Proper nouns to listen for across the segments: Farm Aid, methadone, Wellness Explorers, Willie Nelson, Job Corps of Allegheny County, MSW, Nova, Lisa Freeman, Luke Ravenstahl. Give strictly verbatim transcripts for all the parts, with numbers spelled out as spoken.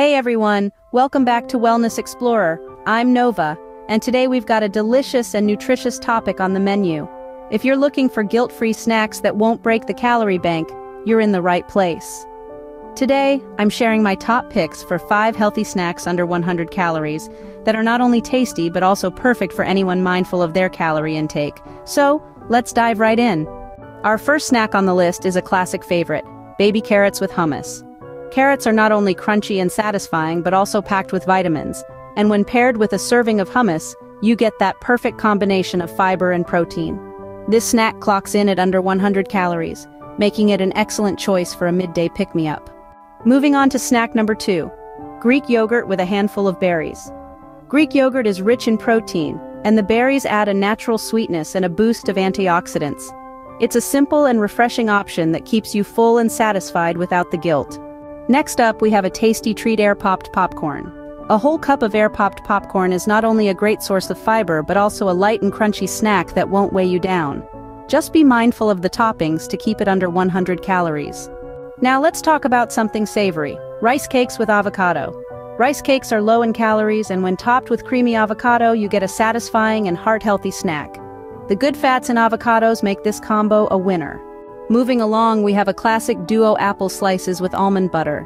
Hey everyone, welcome back to Wellness Explorer. I'm Nova, and today we've got a delicious and nutritious topic on the menu. If you're looking for guilt-free snacks that won't break the calorie bank, you're in the right place. Today, I'm sharing my top picks for five healthy snacks under one hundred calories that are not only tasty but also perfect for anyone mindful of their calorie intake. So, let's dive right in. Our first snack on the list is a classic favorite, baby carrots with hummus. Carrots are not only crunchy and satisfying but also packed with vitamins, and when paired with a serving of hummus, you get that perfect combination of fiber and protein. This snack clocks in at under one hundred calories, making it an excellent choice for a midday pick-me-up. Moving on to snack number two, Greek yogurt with a handful of berries. Greek yogurt is rich in protein, and the berries add a natural sweetness and a boost of antioxidants. It's a simple and refreshing option that keeps you full and satisfied without the guilt. Next up, we have a tasty treat, air-popped popcorn. A whole cup of air-popped popcorn is not only a great source of fiber but also a light and crunchy snack that won't weigh you down. Just be mindful of the toppings to keep it under one hundred calories. Now let's talk about something savory, rice cakes with avocado. Rice cakes are low in calories, and when topped with creamy avocado, you get a satisfying and heart-healthy snack. The good fats in avocados make this combo a winner. Moving along, we have a classic duo, apple slices with almond butter.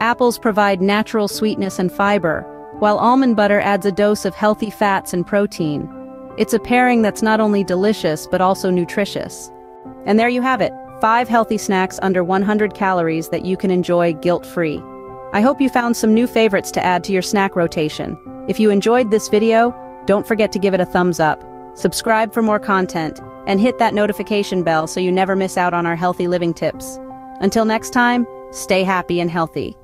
Apples provide natural sweetness and fiber, while almond butter adds a dose of healthy fats and protein. It's a pairing that's not only delicious but also nutritious. And there you have it, five healthy snacks under one hundred calories that you can enjoy guilt-free. I hope you found some new favorites to add to your snack rotation. If you enjoyed this video, don't forget to give it a thumbs up, subscribe for more content, and hit that notification bell so you never miss out on our healthy living tips. Until next time, stay happy and healthy.